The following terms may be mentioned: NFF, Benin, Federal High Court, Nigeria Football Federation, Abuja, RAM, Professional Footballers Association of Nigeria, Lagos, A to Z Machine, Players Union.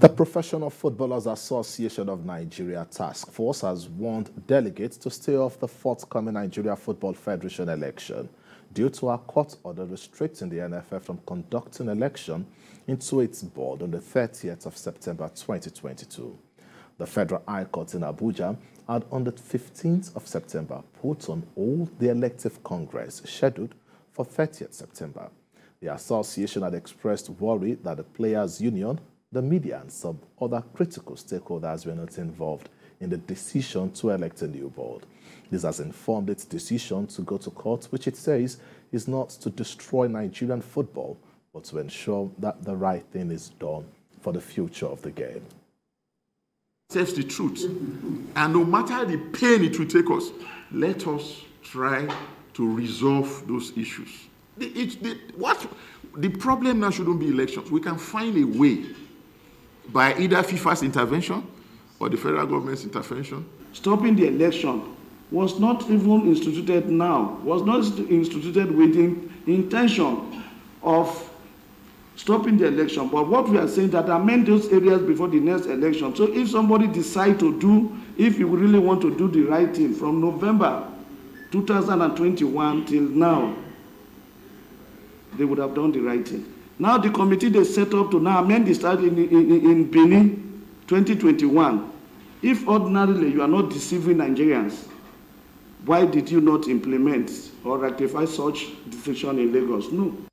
The Professional Footballers Association of Nigeria Task Force has warned delegates to stay off the forthcoming Nigeria Football Federation election due to a court order restricting the NFF from conducting election into its board on the 30th of September 2022. The Federal High Court in Abuja had on the 15th of September put on hold the elective congress scheduled for 30th September. The association had expressed worry that the Players Union, the media and some other critical stakeholders were not involved in the decision to elect a new board. This has informed its decision to go to court, which it says is not to destroy Nigerian football, but to ensure that the right thing is done for the future of the game. Says the truth, and no matter the pain it will take us, let us try to resolve those issues. The problem now shouldn't be elections. We can find a way, by either FIFA's intervention or the federal government's intervention. Stopping the election was not even instituted now, was not instituted with the intention of stopping the election. But what we are saying that amend those areas before the next election. So if somebody decides to do, if you really want to do the right thing from November 2021 till now, they would have done the right thing. Now the committee they set up to now amend the statute in Benin 2021. If ordinarily you are not deceiving Nigerians, why did you not implement or ratify such decision in Lagos? No.